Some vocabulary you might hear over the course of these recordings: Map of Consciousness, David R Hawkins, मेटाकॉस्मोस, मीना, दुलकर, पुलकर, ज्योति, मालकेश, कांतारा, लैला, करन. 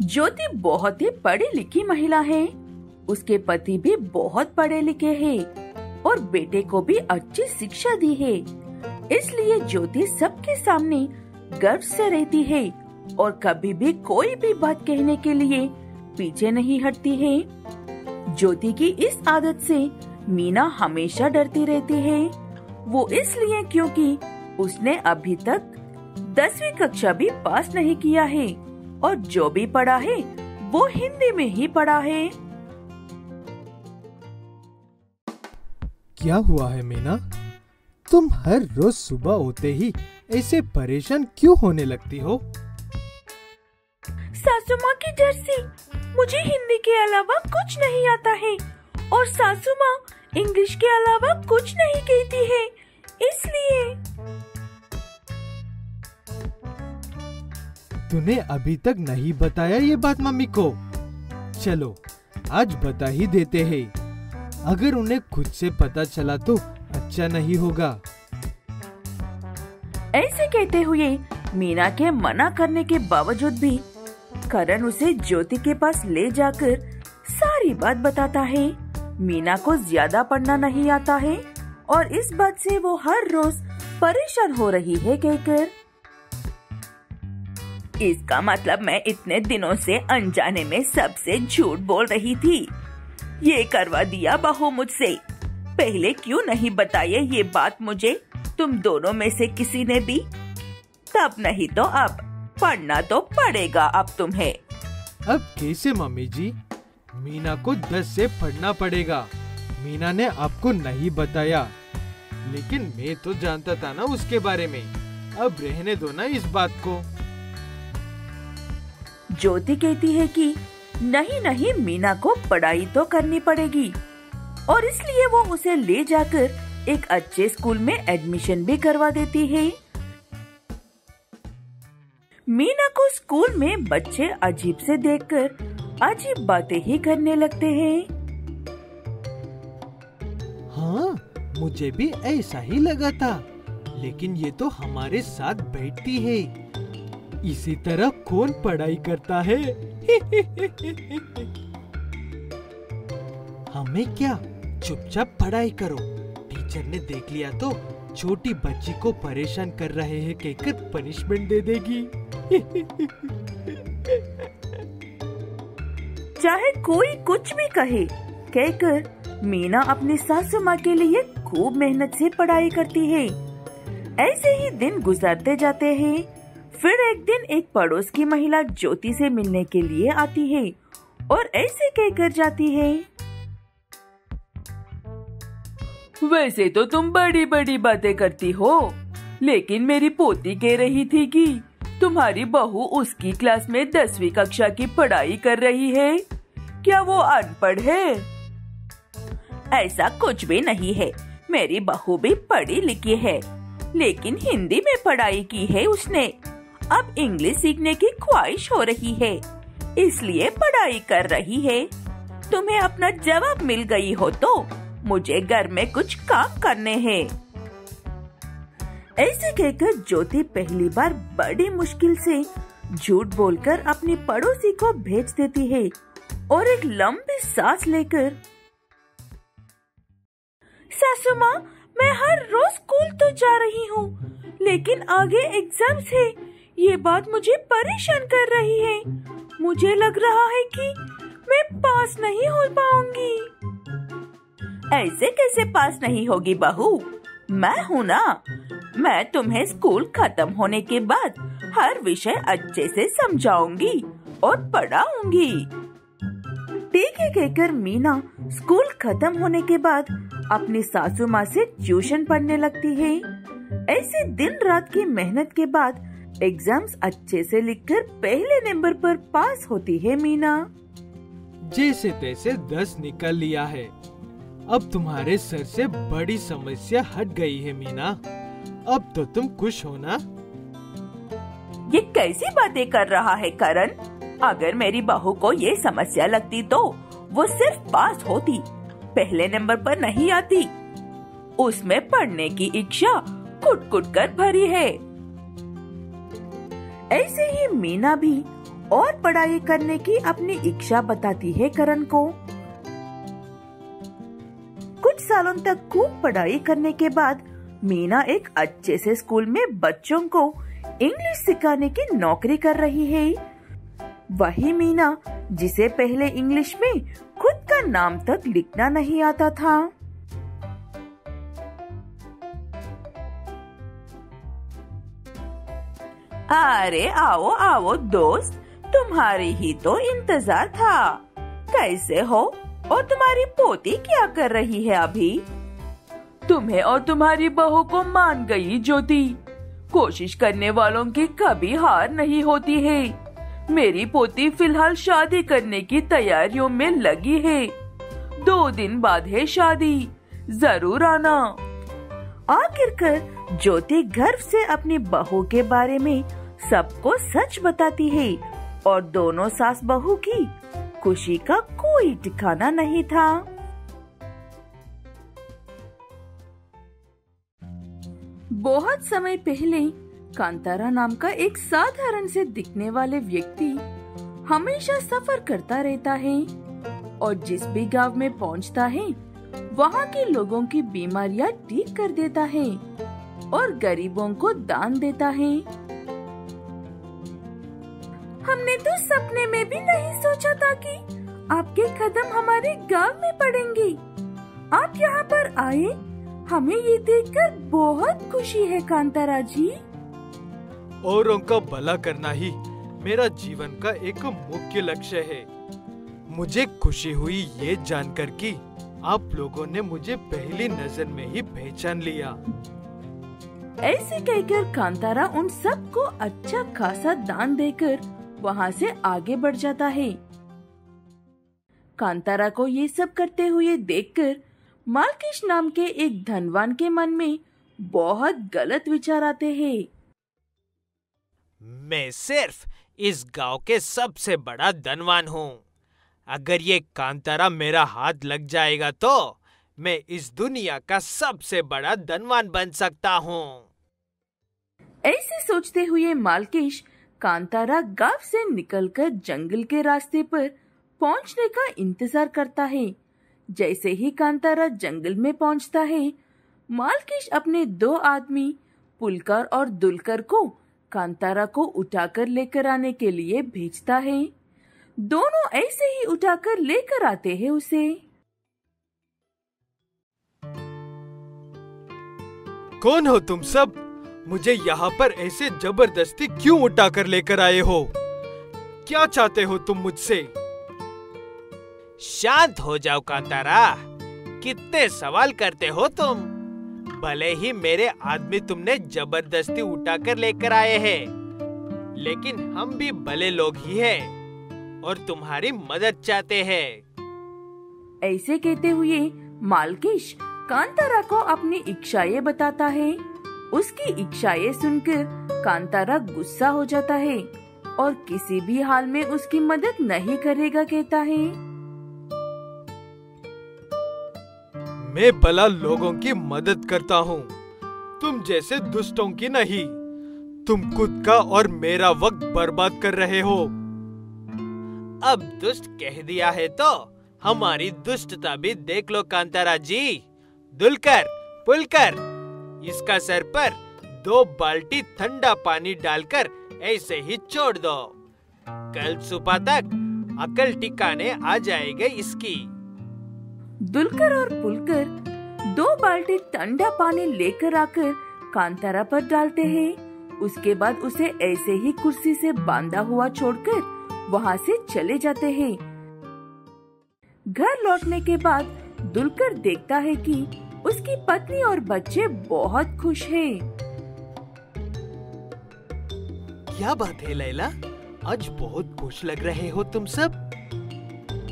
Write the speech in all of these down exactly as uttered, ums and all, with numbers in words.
ज्योति बहुत ही पढ़ी लिखी महिला है, उसके पति भी बहुत पढ़े लिखे हैं और बेटे को भी अच्छी शिक्षा दी है। इसलिए ज्योति सबके सामने गर्व से रहती है और कभी भी कोई भी बात कहने के लिए पीछे नहीं हटती है। ज्योति की इस आदत से मीना हमेशा डरती रहती है, वो इसलिए क्योंकि उसने अभी तक दसवीं कक्षा भी पास नहीं किया है और जो भी पढ़ा है वो हिंदी में ही पढ़ा है। क्या हुआ है मीना, तुम हर रोज सुबह होते ही ऐसे परेशान क्यों होने लगती हो? सासू माँ की डर से मुझे हिंदी के अलावा कुछ नहीं आता है और सासू माँ इंग्लिश के अलावा कुछ नहीं कहती है, इसलिए। तूने अभी तक नहीं बताया ये बात मम्मी को, चलो आज बता ही देते हैं। अगर उन्हें खुद से पता चला तो अच्छा नहीं होगा। ऐसे कहते हुए मीना के मना करने के बावजूद भी करन उसे ज्योति के पास ले जाकर सारी बात बताता है। मीना को ज्यादा पढ़ना नहीं आता है और इस बात से वो हर रोज परेशान हो रही है कहकर। इसका मतलब मैं इतने दिनों से अनजाने में सबसे झूठ बोल रही थी, ये करवा दिया बहू मुझसे। पहले क्यों नहीं बताया ये बात मुझे तुम दोनों में से किसी ने भी? तब नहीं तो अब पढ़ना तो पड़ेगा अब तुम्हें। अब कैसे मम्मी जी, मीना को दस से पढ़ना पड़ेगा। मीना ने आपको नहीं बताया, लेकिन मैं तो जानता था ना उसके बारे में। अब रहने दो ना इस बात को। ज्योति कहती है कि नहीं नहीं, मीना को पढ़ाई तो करनी पड़ेगी और इसलिए वो उसे ले जाकर एक अच्छे स्कूल में एडमिशन भी करवा देती है। मीना को स्कूल में बच्चे अजीब से देखकर अजीब बातें ही करने लगते हैं। हाँ, मुझे भी ऐसा ही लगा था, लेकिन ये तो हमारे साथ बैठती है। इसी तरह कौन पढ़ाई करता है? हमें क्या, चुपचाप पढ़ाई करो। टीचर ने देख लिया तो छोटी बच्ची को परेशान कर रहे हैं कहकर पनिशमेंट दे देगी। चाहे कोई कुछ भी कहे कहकर मीना अपनी सासू माँ के लिए खूब मेहनत से पढ़ाई करती है। ऐसे ही दिन गुजारते जाते हैं। फिर एक दिन एक पड़ोस की महिला ज्योति से मिलने के लिए आती है और ऐसे कहकर जाती है, वैसे तो तुम बड़ी बड़ी बातें करती हो, लेकिन मेरी पोती कह रही थी कि तुम्हारी बहू उसकी क्लास में दसवीं कक्षा की पढ़ाई कर रही है। क्या वो अनपढ़ है? ऐसा कुछ भी नहीं है, मेरी बहू भी पढ़ी लिखी है, लेकिन हिंदी में पढ़ाई की है उसने। अब इंग्लिश सीखने की ख्वाहिश हो रही है, इसलिए पढ़ाई कर रही है। तुम्हें अपना जवाब मिल गई हो तो मुझे घर में कुछ काम करने हैं। ऐसे कहकर ज्योति पहली बार बड़ी मुश्किल से झूठ बोलकर अपनी पड़ोसी को भेज देती है और एक लंबी सांस लेकर, सासू माँ मैं हर रोज स्कूल तो जा रही हूँ, लेकिन आगे एग्जाम्स है, ये बात मुझे परेशान कर रही है। मुझे लग रहा है कि मैं पास नहीं हो पाऊंगी। ऐसे कैसे पास नहीं होगी बहू, मैं हूँ ना। मैं तुम्हें स्कूल खत्म होने के बाद हर विषय अच्छे से समझाऊंगी और पढ़ाऊंगी। ठीक है कहकर मीना स्कूल खत्म होने के बाद अपनी सासू माँ से ट्यूशन पढ़ने लगती है। ऐसे दिन रात की मेहनत के बाद एग्जाम्स अच्छे से लिखकर पहले नंबर पर पास होती है मीना। जैसे तैसे दस निकल लिया है। अब तुम्हारे सर से बड़ी समस्या हट गई है मीना, अब तो तुम खुश हो ना? ये कैसी बातें कर रहा है करन? अगर मेरी बहू को ये समस्या लगती तो वो सिर्फ पास होती, पहले नंबर पर नहीं आती। उसमें पढ़ने की इच्छा कुट कुट कर भरी है। ऐसे ही मीना भी और पढ़ाई करने की अपनी इच्छा बताती है करन को। कुछ सालों तक खूब पढ़ाई करने के बाद मीना एक अच्छे से स्कूल में बच्चों को इंग्लिश सिखाने की नौकरी कर रही है। वही मीना जिसे पहले इंग्लिश में खुद का नाम तक लिखना नहीं आता था। अरे आओ आओ दोस्त, तुम्हारी ही तो इंतजार था। कैसे हो और तुम्हारी पोती क्या कर रही है अभी? तुम्हें और तुम्हारी बहू को मान गई ज्योति। कोशिश करने वालों की कभी हार नहीं होती है। मेरी पोती फिलहाल शादी करने की तैयारियों में लगी है। दो दिन बाद है शादी, जरूर आना। आखिरकार ज्योति गर्व से अपनी बहू के बारे में सबको सच बताती है और दोनों सास बहू की खुशी का कोई ठिकाना नहीं था। बहुत समय पहले कांतारा नाम का एक साधारण से दिखने वाले व्यक्ति हमेशा सफर करता रहता है और जिस भी गांव में पहुंचता है वहां के लोगों की बीमारियां ठीक कर देता है और गरीबों को दान देता है। हमने तो सपने में भी नहीं सोचा था कि आपके कदम हमारे गांव में पड़ेंगे। आप यहाँ पर आए, हमें ये देखकर बहुत खुशी है कांतारा जी। औरों का भला करना ही मेरा जीवन का एक मुख्य लक्ष्य है। मुझे खुशी हुई ये जानकर कि आप लोगों ने मुझे पहली नजर में ही पहचान लिया। ऐसे कहकर कांतारा उन सबको अच्छा खासा दान देकर वहाँ से आगे बढ़ जाता है। कांतारा को ये सब करते हुए देखकर मालकेश नाम के एक धनवान के मन में बहुत गलत विचार आते हैं। मैं सिर्फ इस गांव के सबसे बड़ा धनवान हूँ। अगर ये कांतारा मेरा हाथ लग जाएगा तो मैं इस दुनिया का सबसे बड़ा धनवान बन सकता हूँ। ऐसे सोचते हुए मालकेश कांतारा गांव से निकलकर जंगल के रास्ते पर पहुँचने का इंतजार करता है। जैसे ही कांतारा जंगल में पहुँचता है, मालकेश अपने दो आदमी पुलकर और दुलकर को कांतारा को उठाकर लेकर आने के लिए भेजता है। दोनों ऐसे ही उठाकर लेकर आते हैं उसे। कौन हो तुम सब? मुझे यहाँ पर ऐसे जबरदस्ती क्यों उठाकर लेकर आए हो? क्या चाहते हो तुम मुझसे? शांत हो जाओ कांतारा, कितने सवाल करते हो तुम। भले ही मेरे आदमी तुमने जबरदस्ती उठाकर लेकर आए हैं, लेकिन हम भी भले लोग ही हैं और तुम्हारी मदद चाहते हैं। ऐसे कहते हुए मालकेश कांतारा को अपनी इच्छाएं बताता है। उसकी इच्छाएं सुनकर कांतारा गुस्सा हो जाता है और किसी भी हाल में उसकी मदद नहीं करेगा कहता है। मैं भला लोगों की मदद करता हूँ, तुम जैसे दुष्टों की नहीं। तुम खुद का और मेरा वक्त बर्बाद कर रहे हो। अब दुष्ट कह दिया है तो हमारी दुष्टता भी देख लो कांतारा जी। दुलकर, पुलकर, इसका सर पर दो बाल्टी ठंडा पानी डालकर ऐसे ही छोड़ दो। कल सुबह तक अकल ठिकाने आ जाएगी इसकी। दुलकर और पुलकर दो बाल्टी ठंडा पानी लेकर आकर कांतारा पर डालते हैं। उसके बाद उसे ऐसे ही कुर्सी से बांधा हुआ छोड़कर वहाँ से चले जाते हैं। घर लौटने के बाद दुलकर देखता है कि उसकी पत्नी और बच्चे बहुत खुश हैं। क्या बात है लैला, आज बहुत खुश लग रहे हो तुम सब।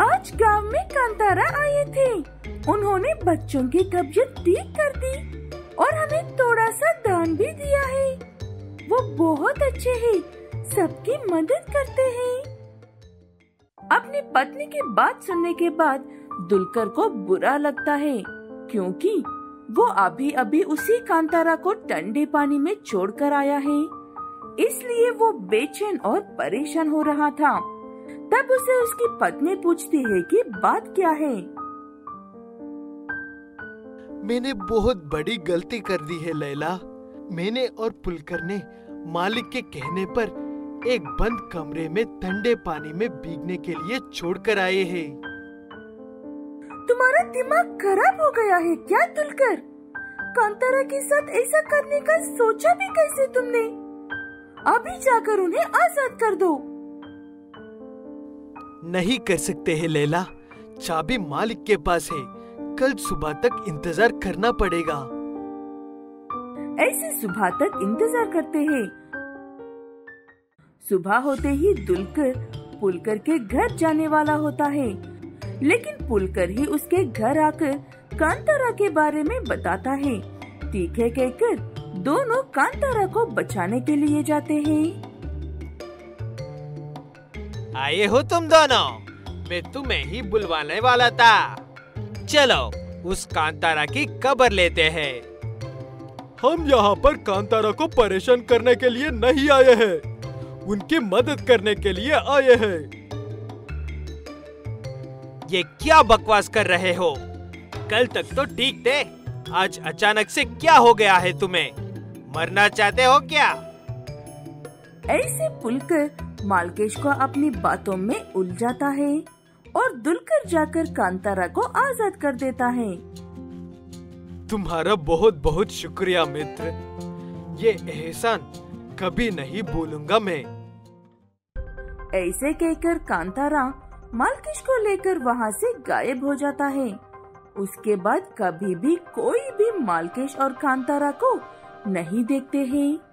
आज गांव में कांतारा आए थे, उन्होंने बच्चों की तबीयत ठीक कर दी और हमें थोड़ा सा दान भी दिया है। वो बहुत अच्छे हैं, सबकी मदद करते हैं। अपनी पत्नी की बात सुनने के बाद दुलकर को बुरा लगता है, क्योंकि वो अभी अभी उसी कांतारा को ठंडे पानी में छोड़कर आया है। इसलिए वो बेचैन और परेशान हो रहा था। तब उसे उसकी पत्नी पूछती है कि बात क्या है। मैंने बहुत बड़ी गलती कर दी है लैला। मैंने और पुलकर ने मालिक के कहने पर एक बंद कमरे में ठंडे पानी में भीगने के लिए छोड़कर आए हैं। तुम्हारा दिमाग खराब हो गया है क्या दुलकर? कांतारा के साथ ऐसा करने का सोचा भी कैसे तुमने? अभी जाकर उन्हें आजाद कर दो। नहीं कर सकते हैं लैला, चाबी मालिक के पास है। कल सुबह तक इंतजार करना पड़ेगा। ऐसे सुबह तक इंतजार करते हैं। सुबह होते ही दुलकर पुलकर के घर जाने वाला होता है, लेकिन पुलकर ही उसके घर आकर कांतारा के बारे में बताता है। ठीक है कहकर दोनों कांतारा को बचाने के लिए जाते हैं। आए हो तुम दोनों, मैं तुम्हें ही बुलवाने वाला था। चलो उस कांतारा की खबर लेते हैं। हम यहाँ पर कांतारा को परेशान करने के लिए नहीं आए हैं, उनकी मदद करने के लिए आए हैं। ये क्या बकवास कर रहे हो? कल तक तो ठीक थे, आज अचानक से क्या हो गया है तुम्हें? मरना चाहते हो क्या? ऐसे पुलकर मालकेश को अपनी बातों में उलझाता है और दुलकर जाकर कांतारा को आजाद कर देता है। तुम्हारा बहुत बहुत शुक्रिया मित्र, ये एहसान कभी नहीं भूलूंगा मैं। ऐसे कहकर कांतारा मालकेश को लेकर वहाँ से गायब हो जाता है। उसके बाद कभी भी कोई भी मालकेश और कांतारा को नहीं देखते हैं।